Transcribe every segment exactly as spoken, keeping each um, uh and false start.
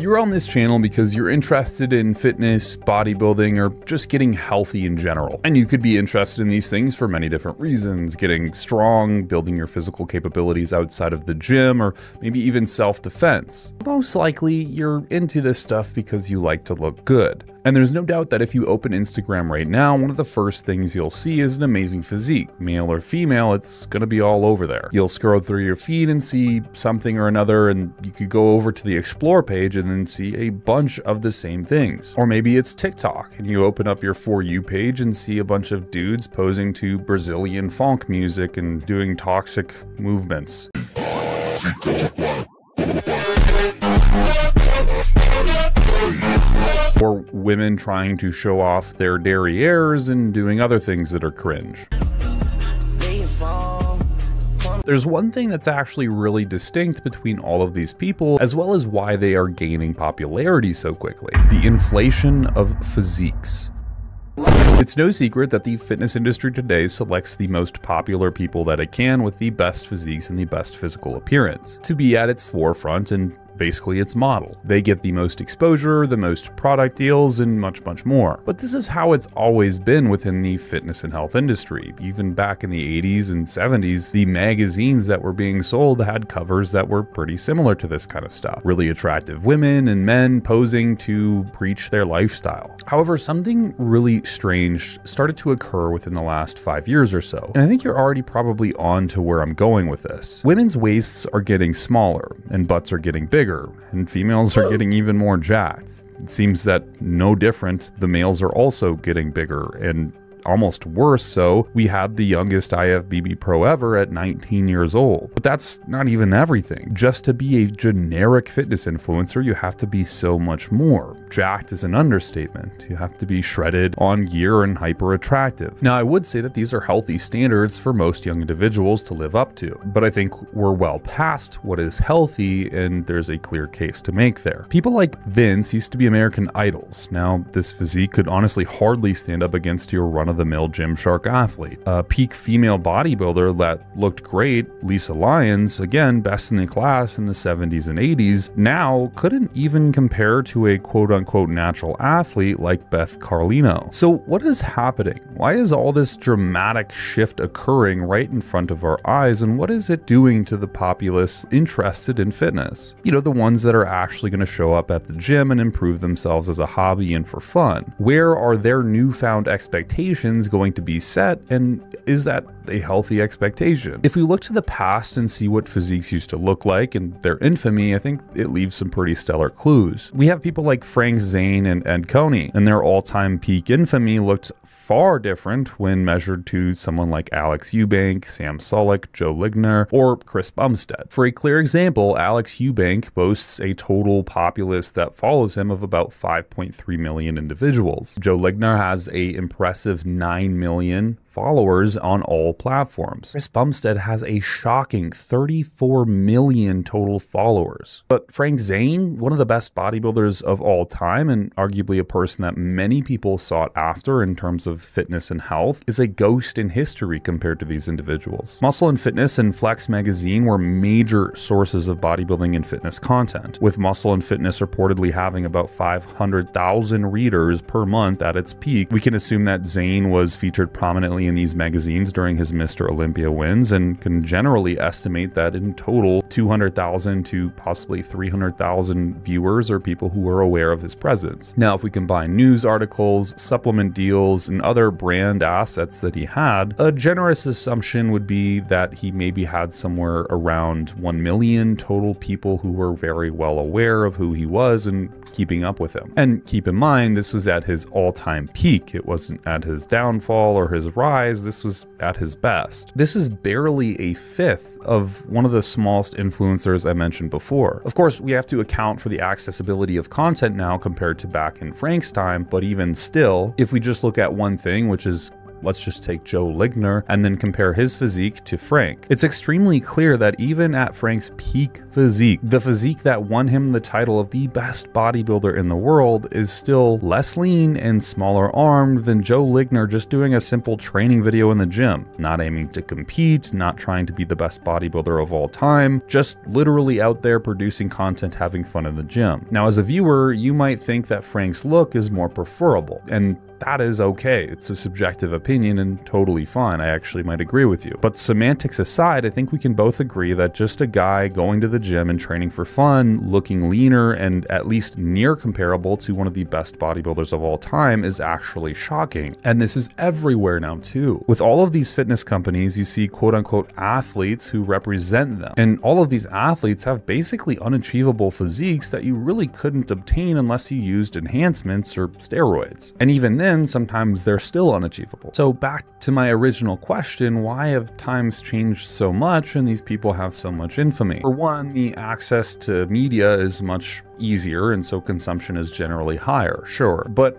You're on this channel because you're interested in fitness, bodybuilding, or just getting healthy in general. And you could be interested in these things for many different reasons: getting strong, building your physical capabilities outside of the gym, or maybe even self-defense. Most likely, you're into this stuff because you like to look good. And there's no doubt that if you open Instagram right now, one of the first things you'll see is an amazing physique. Male or female, it's gonna be all over there. You'll scroll through your feed and see something or another, and you could go over to the explore page and then see a bunch of the same things. Or maybe it's TikTok, and you open up your For You page and see a bunch of dudes posing to Brazilian funk music and doing toxic movements. Or women trying to show off their derrieres and doing other things that are cringe. There's one thing that's actually really distinct between all of these people, as well as why they are gaining popularity so quickly: the inflation of physiques. It's no secret that the fitness industry today selects the most popular people that it can with the best physiques and the best physical appearance to be at its forefront and basically its model. They get the most exposure, the most product deals, and much, much more. But this is how it's always been within the fitness and health industry. Even back in the eighties and seventies, the magazines that were being sold had covers that were pretty similar to this kind of stuff. Really attractive women and men posing to preach their lifestyle. However, something really strange started to occur within the last five years or so. And I think you're already probably on to where I'm going with this. Women's waists are getting smaller and butts are getting bigger. And females are getting even more jacked. It seems that no different, the males are also getting bigger, and almost worse so. We had the youngest I F B B pro ever at nineteen years old. But that's not even everything. Just to be a generic fitness influencer, you have to be so much more. Jacked is an understatement. You have to be shredded, on gear, and hyper attractive. Now, I would say that these are healthy standards for most young individuals to live up to, but I think we're well past what is healthy, and there's a clear case to make there. People like Vince used to be American Idols. Now, this physique could honestly hardly stand up against your run of the mill Gymshark athlete. A peak female bodybuilder that looked great, Lisa Lyons, again, best in the class in the seventies and eighties, now couldn't even compare to a quote unquote natural athlete like Beth Carlino. So what is happening? Why is all this dramatic shift occurring right in front of our eyes, and what is it doing to the populace interested in fitness? You know, the ones that are actually going to show up at the gym and improve themselves as a hobby and for fun. Where are their newfound expectations going to be set, and is that a healthy expectation? If we look to the past and see what physiques used to look like and their infamy, I think it leaves some pretty stellar clues. We have people like Frank Zane and Ed Coney, and their all-time peak infamy looked far different when measured to someone like Alex Eubank, Sam Sulek, Joe Ligner, or Chris Bumstead. For a clear example, Alex Eubank boasts a total populace that follows him of about five point three million individuals. Joe Ligner has a impressive nine million followers on all platforms. Chris Bumstead has a shocking thirty-four million total followers. But Frank Zane, one of the best bodybuilders of all time, and arguably a person that many people sought after in terms of fitness and health, is a ghost in history compared to these individuals. Muscle and Fitness and Flex magazine were major sources of bodybuilding and fitness content, with Muscle and Fitness reportedly having about five hundred thousand readers per month at its peak. We can assume that Zane was featured prominently in these magazines during his Mister Olympia wins, and can generally estimate that in total two hundred thousand to possibly three hundred thousand viewers or people who were aware of his presence. Now, if we combine news articles, supplement deals, and other brand assets that he had, a generous assumption would be that he maybe had somewhere around one million total people who were very well aware of who he was and keeping up with him. And keep in mind, this was at his all-time peak. It wasn't at his downfall or his rise. This was at his best. This is barely a fifth of one of the smallest influencers I mentioned before. Of course, we have to account for the accessibility of content now compared to back in Frank's time, but even still, if we just look at one thing, which is let's just take Joe Ligner and then compare his physique to Frank. It's extremely clear that even at Frank's peak physique, the physique that won him the title of the best bodybuilder in the world is still less lean and smaller armed than Joe Ligner just doing a simple training video in the gym, not aiming to compete, not trying to be the best bodybuilder of all time, just literally out there producing content, having fun in the gym. Now, as a viewer, you might think that Frank's look is more preferable, and that is okay. It's a subjective opinion and totally fine. I actually might agree with you. But semantics aside, I think we can both agree that just a guy going to the gym and training for fun, looking leaner and at least near comparable to one of the best bodybuilders of all time is actually shocking. And this is everywhere now too. With all of these fitness companies, you see quote unquote athletes who represent them. And all of these athletes have basically unachievable physiques that you really couldn't obtain unless you used enhancements or steroids. And even then, and sometimes they're still unachievable. So back to my original question, why have times changed so much and these people have so much infamy? For one, the access to media is much easier and so consumption is generally higher, sure. But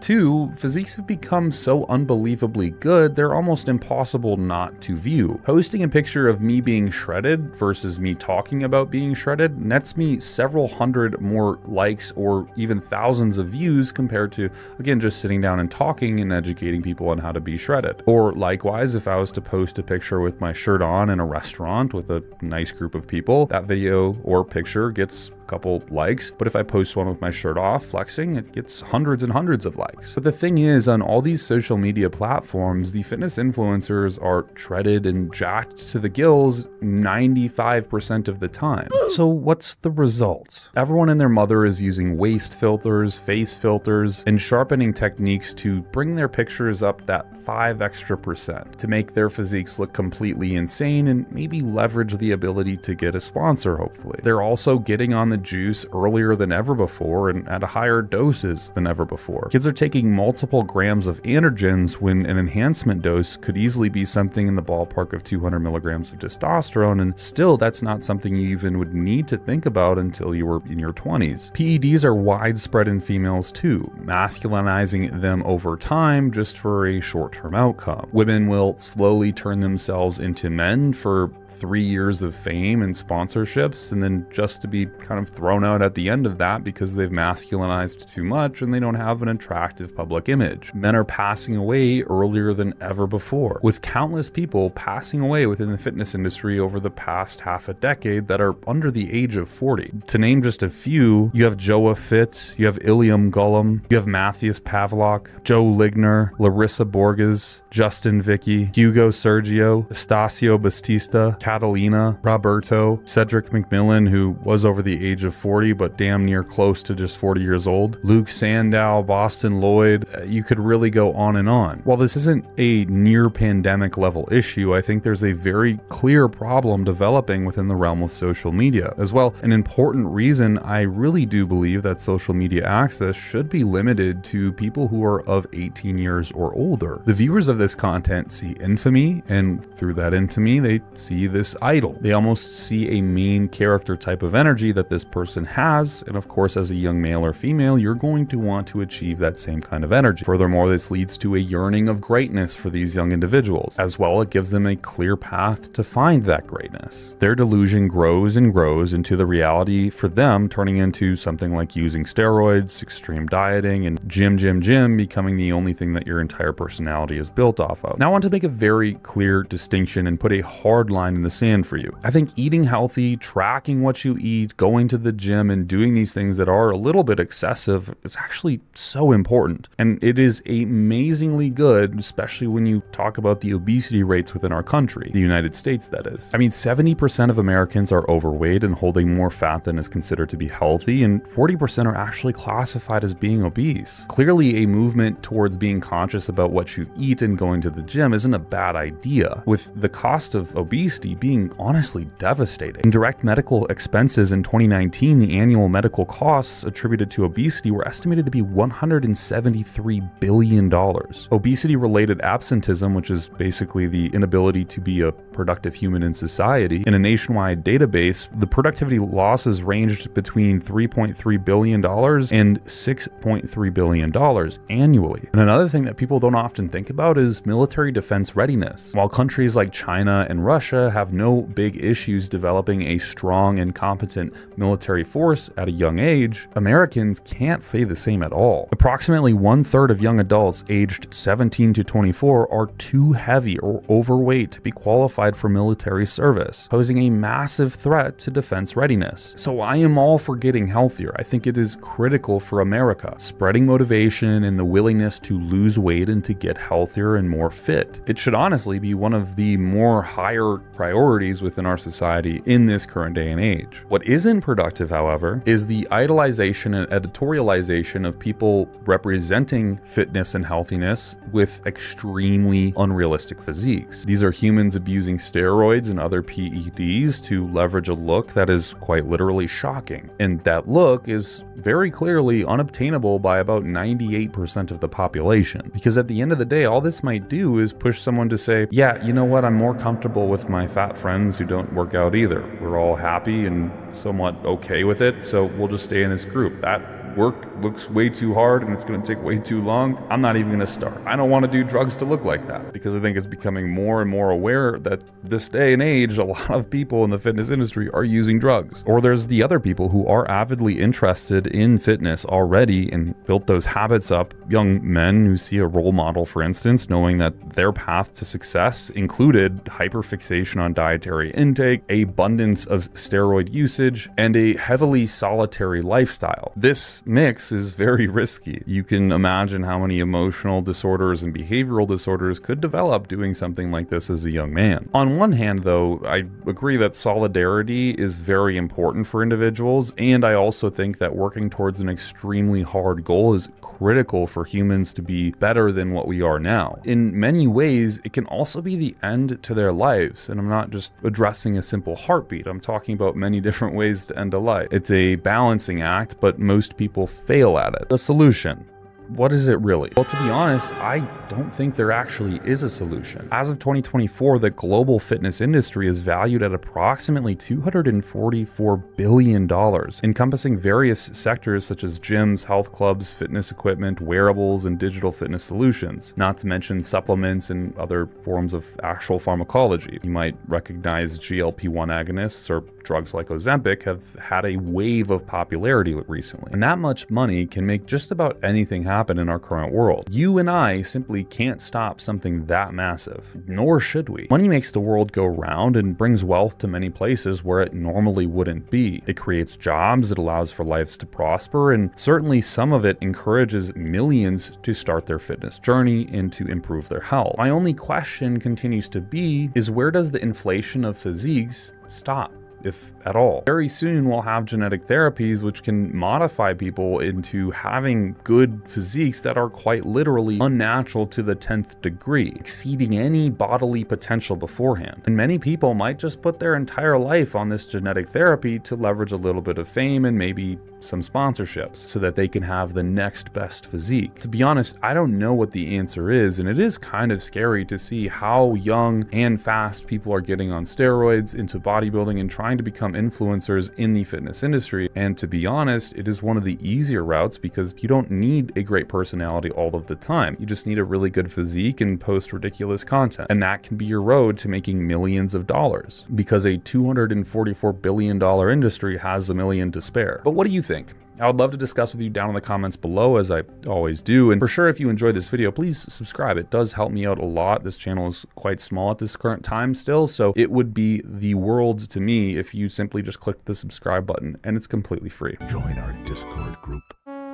two, physiques have become so unbelievably good, they're almost impossible not to view. Posting a picture of me being shredded versus me talking about being shredded nets me several hundred more likes or even thousands of views compared to, again, just sitting down and talking and educating people on how to be shredded. Or likewise, if I was to post a picture with my shirt on in a restaurant with a nice group of people, that video or picture gets a couple likes. But if I post one with my shirt off flexing, it gets hundreds and hundreds of of likes. But the thing is, on all these social media platforms, the fitness influencers are shredded and jacked to the gills ninety-five percent of the time. So what's the result? Everyone and their mother is using waist filters, face filters, and sharpening techniques to bring their pictures up that five extra percent to make their physiques look completely insane and maybe leverage the ability to get a sponsor, hopefully. They're also getting on the juice earlier than ever before and at higher doses than ever before. Kids are taking multiple grams of androgens when an enhancement dose could easily be something in the ballpark of two hundred milligrams of testosterone, and still that's not something you even would need to think about until you were in your twenties. P E Ds are widespread in females too, masculinizing them over time just for a short-term outcome. Women will slowly turn themselves into men for three years of fame and sponsorships, and then just to be kind of thrown out at the end of that because they've masculinized too much and they don't have an attractive public image. Men are passing away earlier than ever before, with countless people passing away within the fitness industry over the past half a decade that are under the age of forty. To name just a few, you have Joa Fit, you have Ilium Gullum, you have Matthias Pavlock, Joe Ligner, Larissa Borges, Justin Vicky, Hugo Sergio, Estacio Batista, Catalina, Roberto, Cedric McMillan, who was over the age of forty, but damn near close to just forty years old, Luke Sandow, Boston Lloyd. You could really go on and on. While this isn't a near pandemic level issue, I think there's a very clear problem developing within the realm of social media. As well, an important reason I really do believe that social media access should be limited to people who are of eighteen years or older. The viewers of this content see infamy, and through that infamy, they see this idol. They almost see a main character type of energy that this person has, and of course, as a young male or female, you're going to want to achieve that same kind of energy. Furthermore, this leads to a yearning of greatness for these young individuals. As well, it gives them a clear path to find that greatness. Their delusion grows and grows into the reality for them, turning into something like using steroids, extreme dieting, and gym, gym, gym becoming the only thing that your entire personality is built off of. Now, I want to make a very clear distinction and put a hard line in the sand for you. I think eating healthy, tracking what you eat, going to the gym, and doing these things that are a little bit excessive is actually so important. And it is amazingly good, especially when you talk about the obesity rates within our country, the United States, that is. I mean, seventy percent of Americans are overweight and holding more fat than is considered to be healthy, and forty percent are actually classified as being obese. Clearly, a movement towards being conscious about what you eat and going to the gym isn't a bad idea, with the cost of obesity being honestly devastating. In direct medical expenses in twenty nineteen, twenty nineteen, the annual medical costs attributed to obesity were estimated to be one hundred seventy-three billion dollars. Obesity-related absenteeism, which is basically the inability to be a productive human in society, in a nationwide database, the productivity losses ranged between three point three billion dollars and six point three billion dollars annually. And another thing that people don't often think about is military defense readiness. While countries like China and Russia have no big issues developing a strong and competent military force at a young age, Americans can't say the same at all. Approximately one third of young adults aged seventeen to twenty-four are too heavy or overweight to be qualified for military service, posing a massive threat to defense readiness. So I am all for getting healthier. I think it is critical for America, spreading motivation and the willingness to lose weight and to get healthier and more fit. It should honestly be one of the more higher priorities within our society in this current day and age. What isn't productive, however, is the idolization and editorialization of people representing fitness and healthiness with extremely unrealistic physiques. These are humans abusing steroids and other P E Ds to leverage a look that is quite literally shocking. And that look is very clearly unobtainable by about ninety-eight percent of the population. Because at the end of the day, all this might do is push someone to say, yeah, you know what, I'm more comfortable with my fat friends who don't work out either. We're all happy and somewhat okay with it, so we'll just stay in this group. That work looks way too hard and it's going to take way too long. I'm not even going to start. I don't want to do drugs to look like that. Because I think it's becoming more and more aware that this day and age, a lot of people in the fitness industry are using drugs. Or there's the other people who are avidly interested in fitness already and built those habits up. Young men who see a role model, for instance, knowing that their path to success included hyperfixation on dietary intake, abundance of steroid usage, and a heavily solitary lifestyle. This mix is very risky. You can imagine how many emotional disorders and behavioral disorders could develop doing something like this as a young man. On one hand, though, I agree that solidarity is very important for individuals, and I also think that working towards an extremely hard goal is critical for humans to be better than what we are now. In many ways, it can also be the end to their lives, and I'm not just addressing a simple heartbeat. I'm talking about many different ways to end a life. It's a balancing act, but most people fail at it. The solution. What is it really? Well, to be honest, I don't think there actually is a solution. As of twenty twenty-four, the global fitness industry is valued at approximately two hundred forty-four billion dollars, encompassing various sectors such as gyms, health clubs, fitness equipment, wearables, and digital fitness solutions, not to mention supplements and other forms of actual pharmacology. You might recognize G L P one agonists or drugs like Ozempic have had a wave of popularity recently. And that much money can make just about anything happen happen in our current world. You and I simply can't stop something that massive, nor should we. Money makes the world go round and brings wealth to many places where it normally wouldn't be. It creates jobs, it allows for lives to prosper, and certainly some of it encourages millions to start their fitness journey and to improve their health. My only question continues to be is where does the inflation of physiques stop? If at all. Very soon we'll have genetic therapies which can modify people into having good physiques that are quite literally unnatural to the tenth degree, exceeding any bodily potential beforehand. And many people might just put their entire life on this genetic therapy to leverage a little bit of fame and maybe some sponsorships so that they can have the next best physique. To be honest, I don't know what the answer is, and it is kind of scary to see how young and fast people are getting on steroids, into bodybuilding, and trying to become influencers in the fitness industry. And to be honest, it is one of the easier routes because you don't need a great personality all of the time. You just need a really good physique and post ridiculous content. And that can be your road to making millions of dollars because a two hundred forty-four billion dollars industry has a million to spare. But what do you think? I would love to discuss with you down in the comments below as I always do. And for sure, if you enjoyed this video, please subscribe. It does help me out a lot. This channel is quite small at this current time still, so it would be the world to me if you simply just click the subscribe button, and it's completely free. Join our Discord group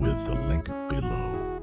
with the link below.